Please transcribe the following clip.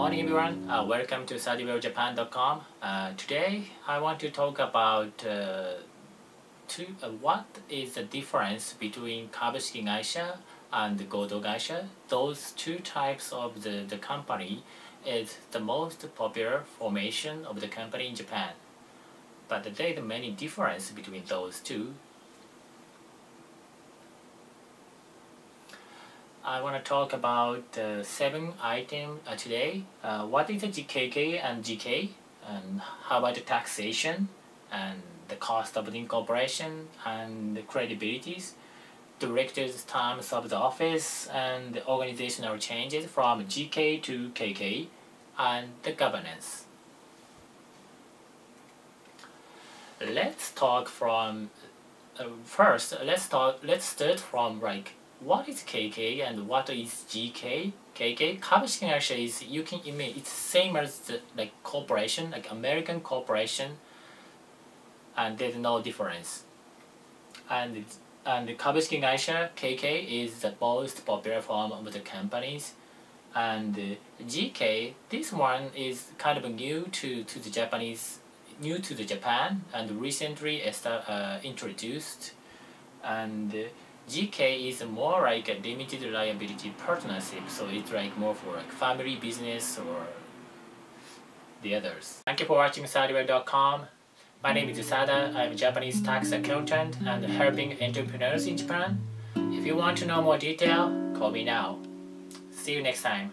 morning everyone, welcome to Sadywell Japan.com. Today I want to talk about what is the difference between Kabushiki Kaisha and Gōdō Kaisha. Those two types of the company is the most popular formation of the company in Japan. But there is many differences between those two. I want to talk about 7 items today. What is the GKK and GK? And how about the taxation and the cost of the incorporation and the credibilities, directors' terms of the office and the organizational changes from GK to KK, and the governance. Let's talk from first. Let's start from like, what is KK and what is GK? KK, Kabushiki Kaisha is, you can imagine, it's same as the, like, corporation, like American corporation, and there's no difference. And Kabushiki Kaisha, KK, is the most popular form of the companies, and GK, this one is kind of new to Japan, and recently introduced, and GK is more like a limited liability partnership, so it's like more for like family business or the others. Thank you for watching sadywell.com. My name is Sada. I'm a Japanese tax accountant and helping entrepreneurs in Japan. If you want to know more detail, call me now. See you next time.